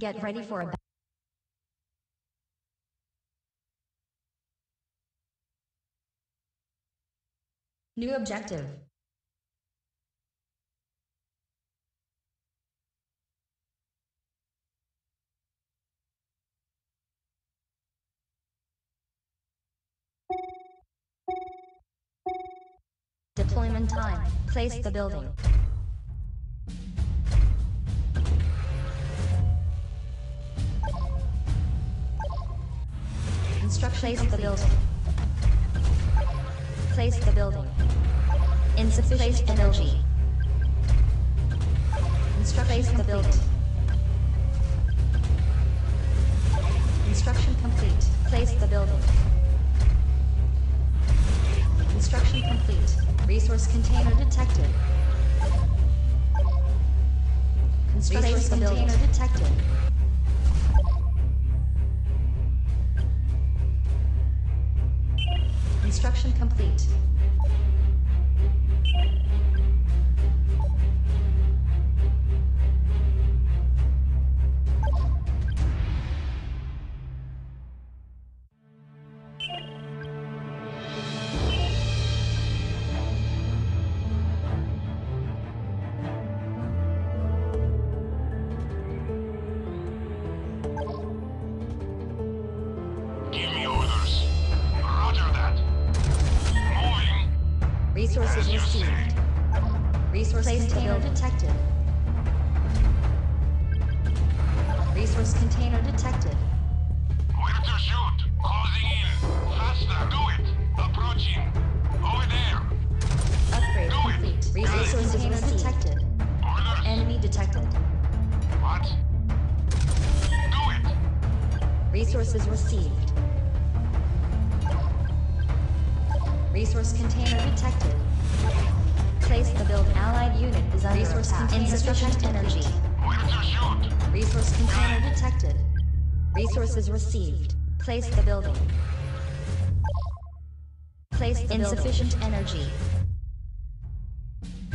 Get ready for a new objective. Deployment time. Place the building. Place the building. Place the building. Insufficient energy. Place the building. Instruction complete. Place the building. Instruction complete. Resource container detected. Resource container detected. Construction complete. Place the building. Place the insufficient building. Energy.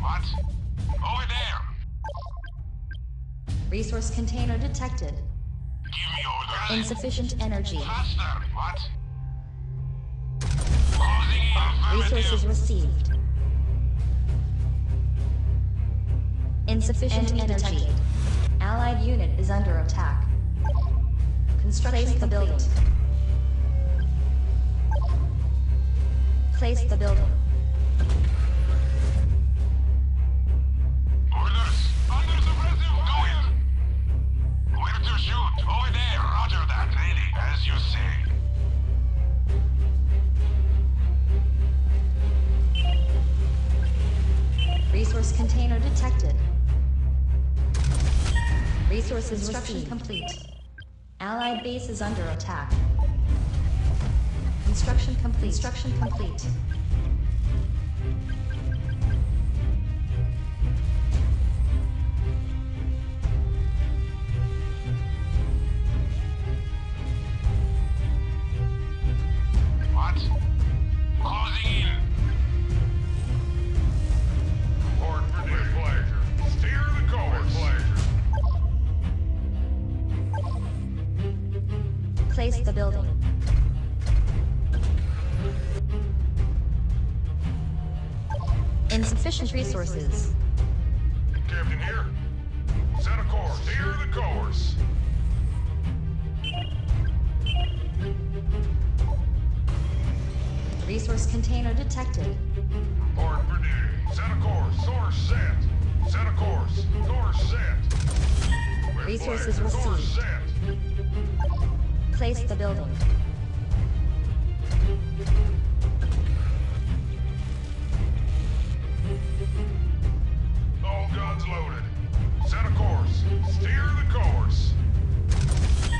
What? Over there. Resource container detected. Give me orders. Insufficient energy. Faster. What? Resources received. Insufficient energy. Detected. Allied unit is under attack. Place the building. Place the building. Orders! Under the pressure! Go in! Where to shoot? Over there! Roger that, lady, as you say. Resource container detected. Resources Construction complete. Allied base is under attack. Construction complete. Construction complete. What? Closing in. Report for good pleasure. Steer the course. Place the building. Insufficient resources. Captain here. Set a course. Steer the course. Resource container detected. Report for duty. Set a course. Course set. Set a course. Course set. With resources received. Course set. Place the building. All guns loaded. Set a course. Steer the course.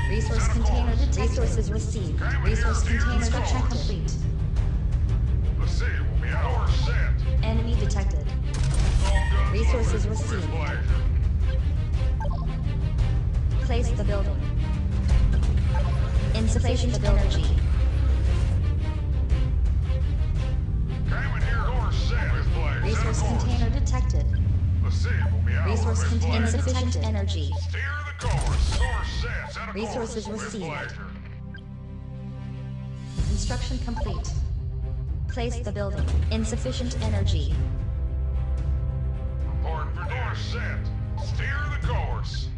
Resource container detected. Resources received. Resource container detection complete. Let's see. We'll be out. Course set. Enemy detected. All guns resources loaded. Received. Place the building. Insufficient energy. Resource container detected. Resource container detected. Energy. Steer the course. Resources received. Construction complete. Place the building. Insufficient energy. Report for course set. Steer the course.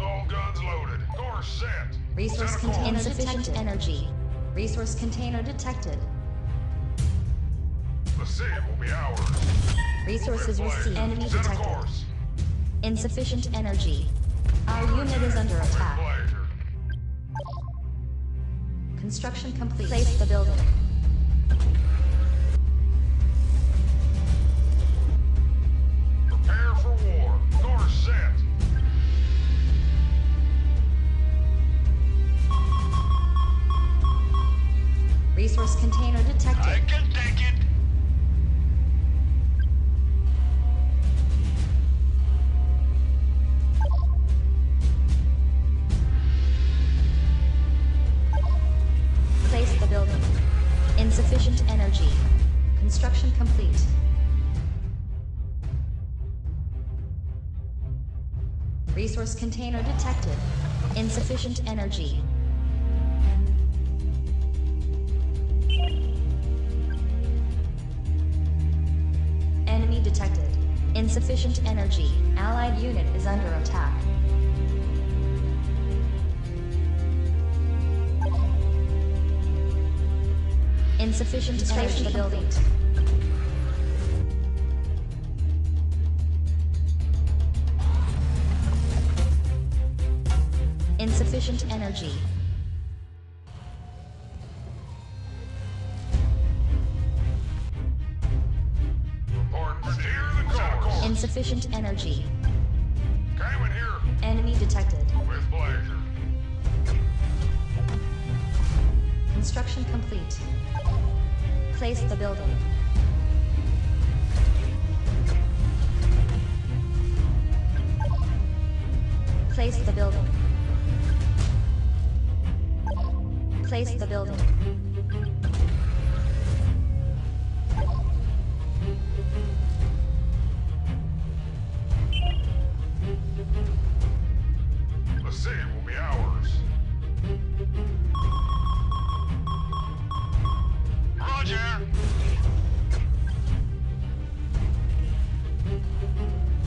All guns loaded. Course set. Resource container insufficient energy. Resource container detected. The city will be ours. Resources received. Enemy detected. Course. Insufficient energy. Our unit is under attack. Construction complete. Place the building. Prepare for war. Course set. Resource container detected. I can take it. Insufficient energy. Construction complete. Resource container detected. Insufficient energy. Enemy detected. Insufficient energy. Allied unit is under attack. Insufficient energy to build it. Insufficient energy. Insufficient energy. Came in here. Enemy detected. With pleasure. Construction complete. Place the building. Place the building. Place the building. The city will be ours.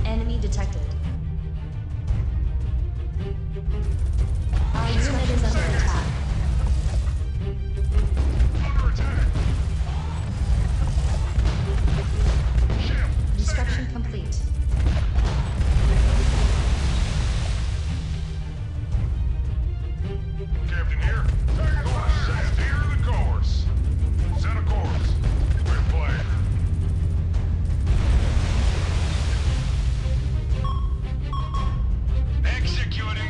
Enemy detected. Our unit is under attack. Construction complete. Captain here. Steer the course. Set a course. We're playing. Executing.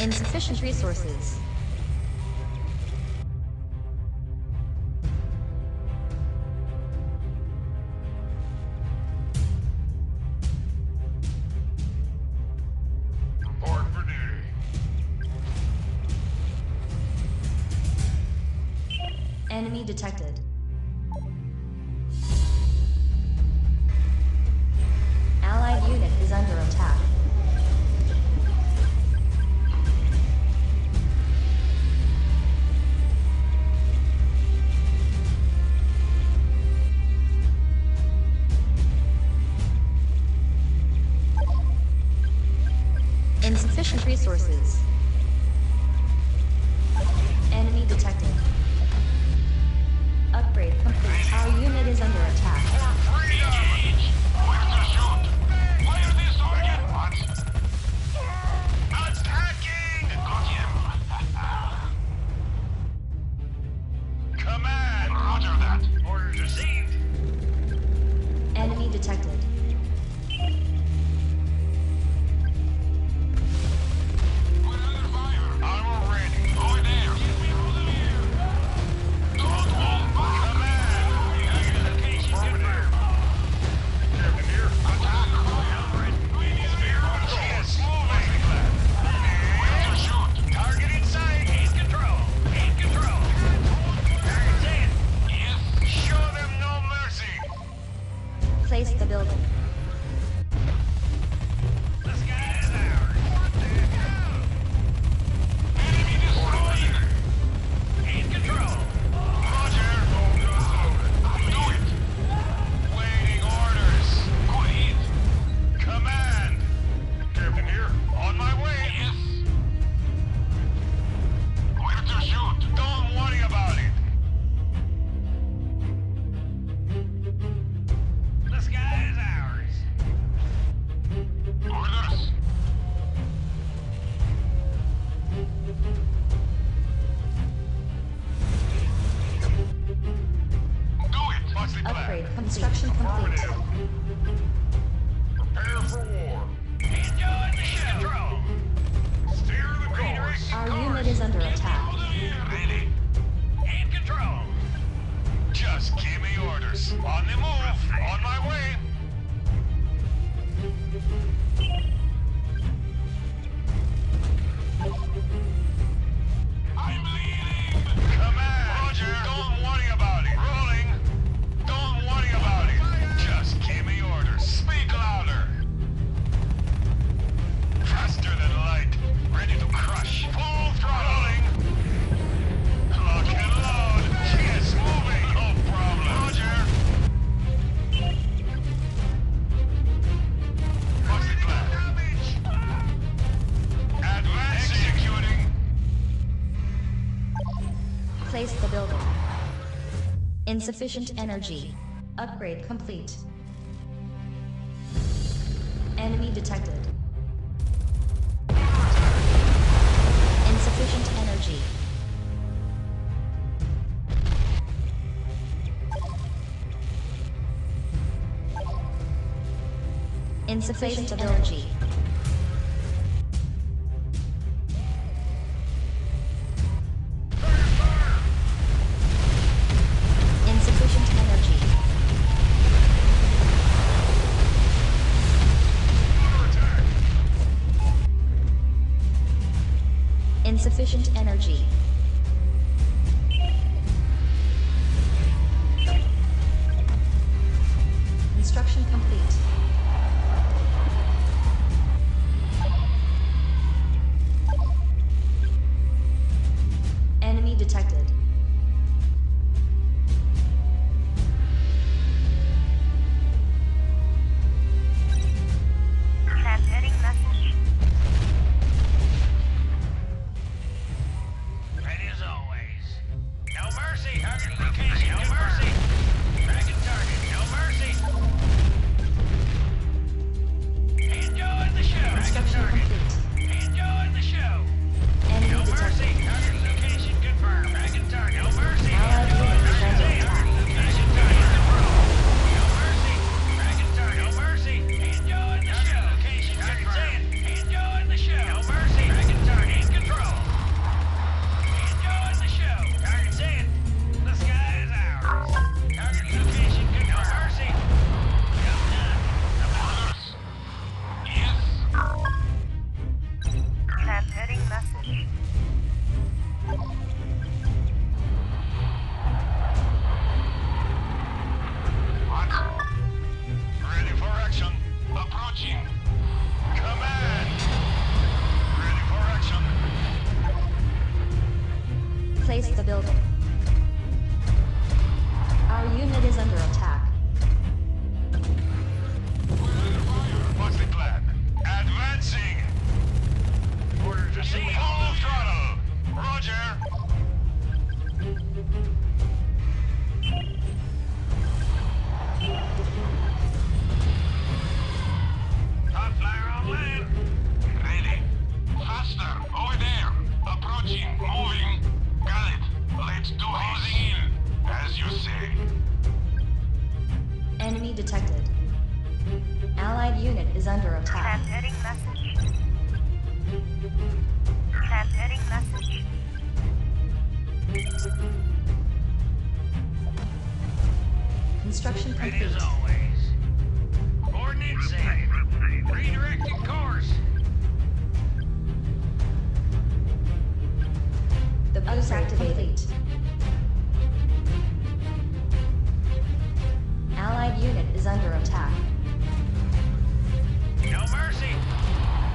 Insufficient resources. Report for duty. Enemy detected. Allied unit is under attack. Insufficient resources. Enemy detected. Upgrade complete. Our unit is under attack. For freedom! With the shoot! Fire this organ! What? Attacking! Got him! Command! Roger that! Order received! Enemy detected. Construction complete. Prepare for war. Enjoy the show. Steer the course. Our unit is under attack. Ready. In control. Just give me orders. On the move. On my way. I'm leading. Command. Roger. Don't worry about it. Rolling. Don't worry about it. Just give me orders. Speak louder. Faster than light. Ready to crush. Full throttle. Rolling. Lock and load. She is moving. No problem. Roger. What's the plan? Advancing. Executing. Place the building. Insufficient energy. Upgrade complete. Enemy detected. Insufficient energy. Insufficient energy. Insufficient energy. Construction complete. Enemy detected. Construction complete. As always. Ordnance safe. Redirecting course. The boost activated. Allied unit is under attack. No mercy.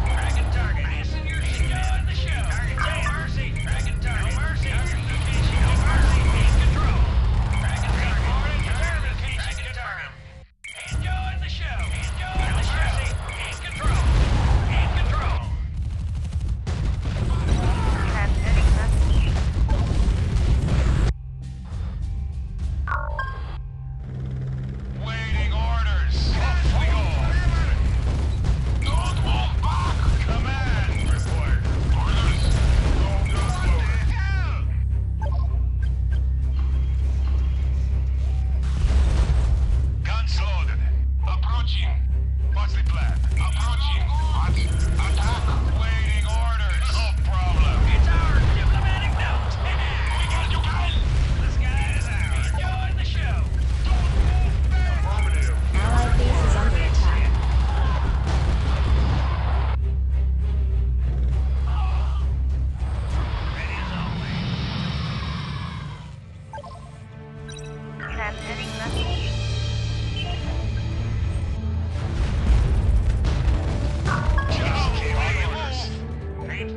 Dragon target. Listen, you're on the show. Target, no mercy. Dragon target. No mercy. Target location. No mercy. In control. Dragon target. What's the plan? Approaching. Attack. Waiting orders. No problem. It's our diplomatic note. You guys. The sky is ours. Enjoy the show. Don't move back. Affirmative. Allied base is under attack. Ready as always. Transmitting message. Place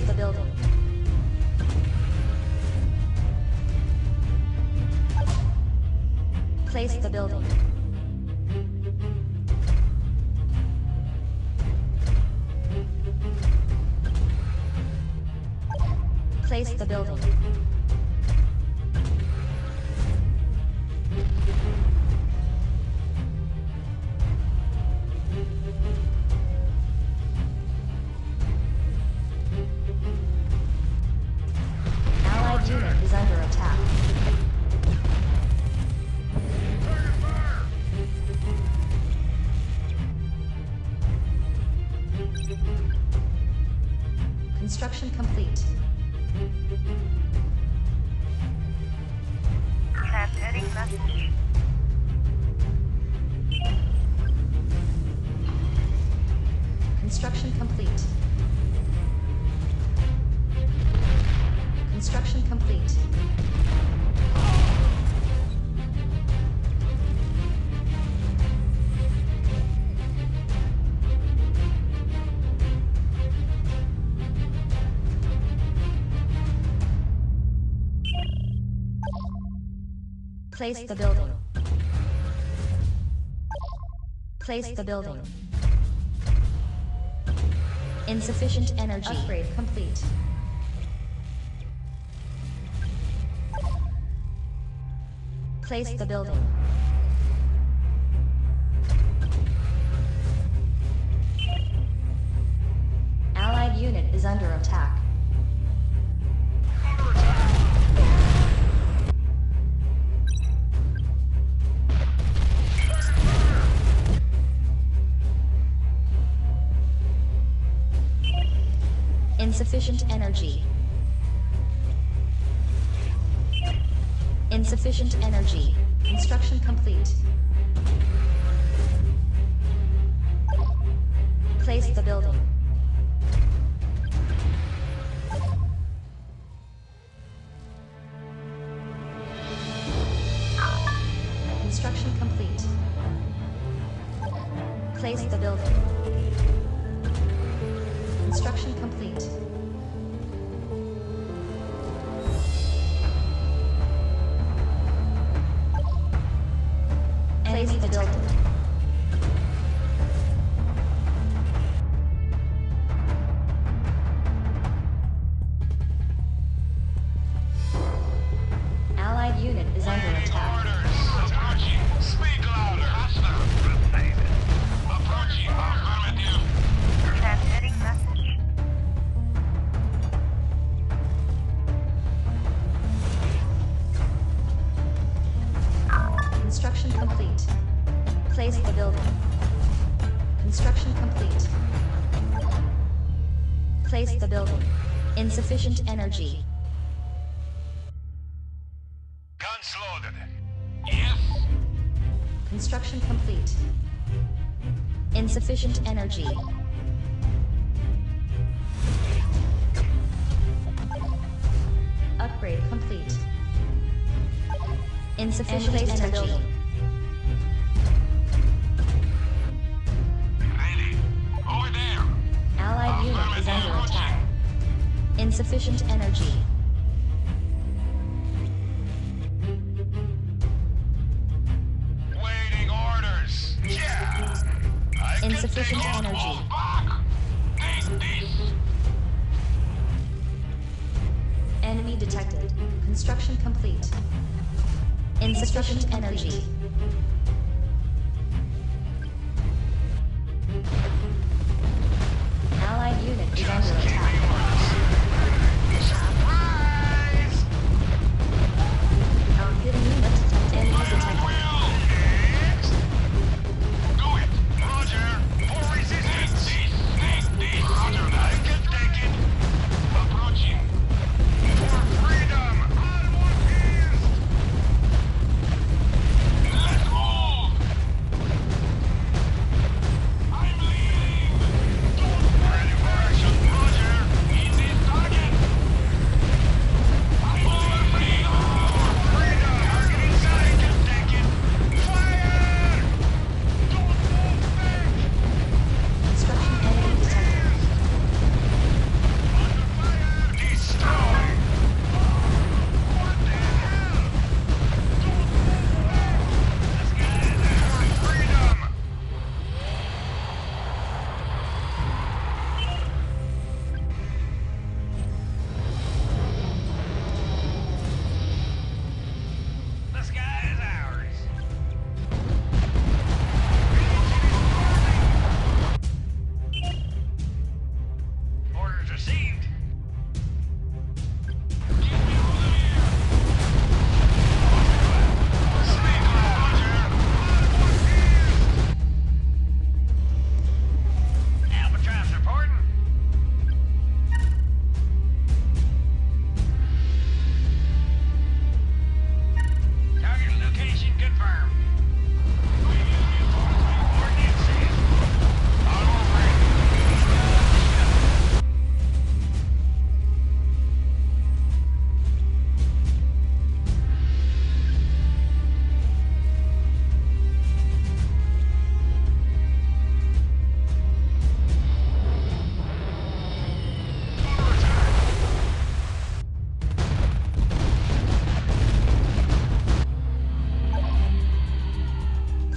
the building. Place the building. Place the building. Construction complete. Transmitting message. Construction complete. Construction complete. Place the building. Replace the building. Insufficient energy. Upgrade complete. Place the building. Allied unit is under attack. Insufficient energy. Insufficient energy. Construction complete. Place the building. Construction complete. Place the building. Construction complete. Place the building. Allied unit is under attack. Approaching. Speak louder. Approaching. Affirmative. Transmitting message. Construction complete. Place the building. Construction complete. Place the building. Insufficient energy. Guns loaded. Yes. Construction complete. Insufficient energy. Upgrade complete. Insufficient energy. Insufficient energy. Waiting orders. Yeah. Insufficient energy. Enemy detected. Construction complete. Insufficient energy. Allied unit is under attack.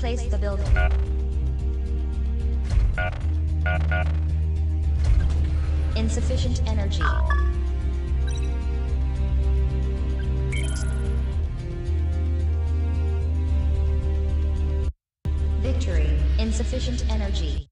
Place the building. Insufficient energy. Victory. Insufficient energy.